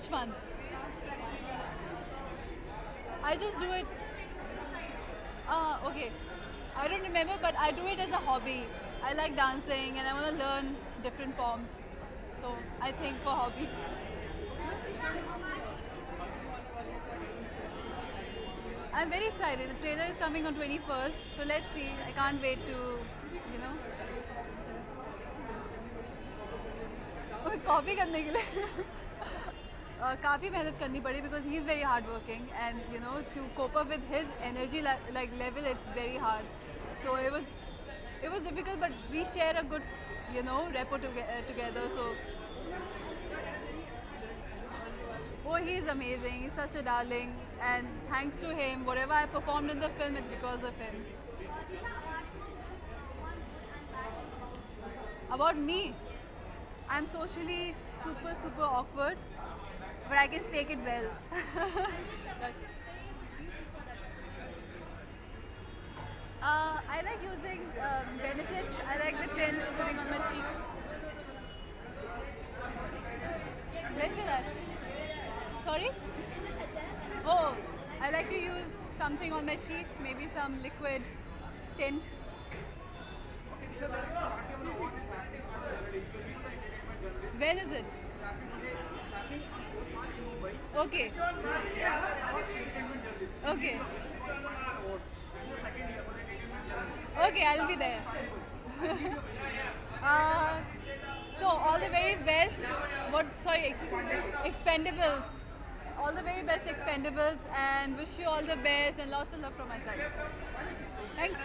Which one? I just do it. Okay. I don't remember, but I do it as a hobby. I like dancing and I want to learn different forms. So I think for hobby. I'm very excited. The trailer is coming on 21st, so let's see. I can't wait to, you know. Copy करने के लिए काफी मेहनत करनी पड़ी because he is very hardworking and you know to cope up with his energy like level it's very hard. So it was difficult, but we share a good you know rapport together. So oh, he is amazing. He's such a darling. And thanks to him, whatever I performed in the film, it's because of him. About me, I'm socially super awkward, but I can fake it well. I like using Benetint. I like the tint putting on my cheek. Where should I? Sorry? Oh, I like to use something on my cheek, maybe some liquid tint. Where is it? Okay. Okay. Okay, I'll be there. So all the very best. What? Sorry, Expendables. All the very best Expendables, and wish you all the best and lots of love from my side. Thank you.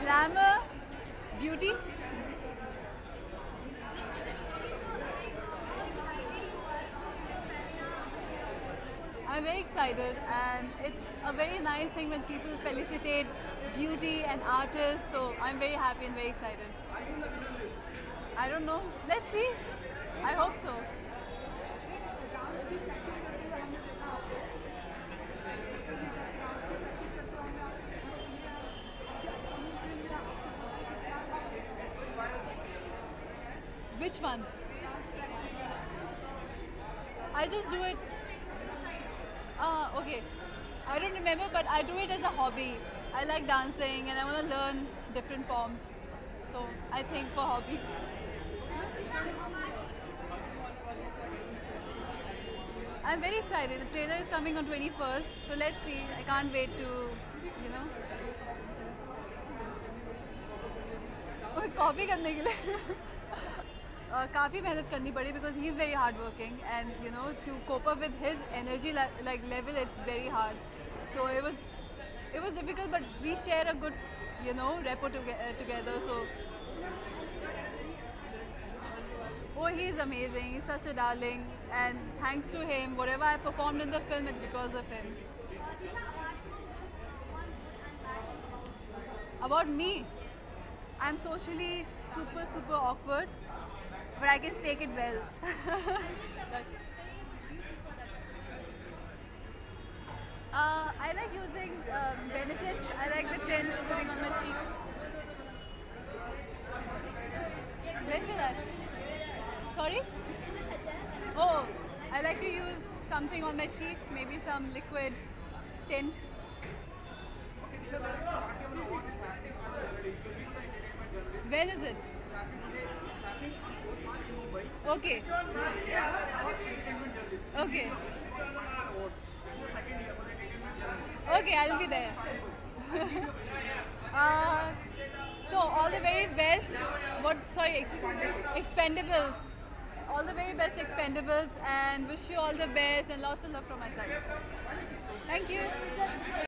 Glamour, beauty. I'm very excited, and it's a very nice thing when people felicitate beauty and artists. So I'm very happy and very excited. I don't know. Let's see. I hope so. Which one? I just do it. Okay. I don't remember, but I do it as a hobby. I like dancing and I want to learn different forms. So I think for hobby. I'm very excited. The trailer is coming on 21st, so let's see. I can't wait to, you know. Copy करने के लिए काफी मेहनत करनी पड़ी because he is very hardworking and you know to cope up with his energy like level it's very hard. So it was difficult, but we share a good you know rapport together. So oh, he is amazing. He's such a darling, and thanks to him, whatever I performed in the film, it's because of him. About me, I'm socially super awkward, but I can fake it well. I like using Benetint. I like the tint putting on my cheek. Where should I? Sorry? Oh, I like to use something on my cheek, maybe some liquid tint. Where is it? Okay. Okay. Okay, I'll be there. So all the very best. What? Sorry, Expendables. All the very best Expendables, and wish you all the best and lots of love from my side. Thank you.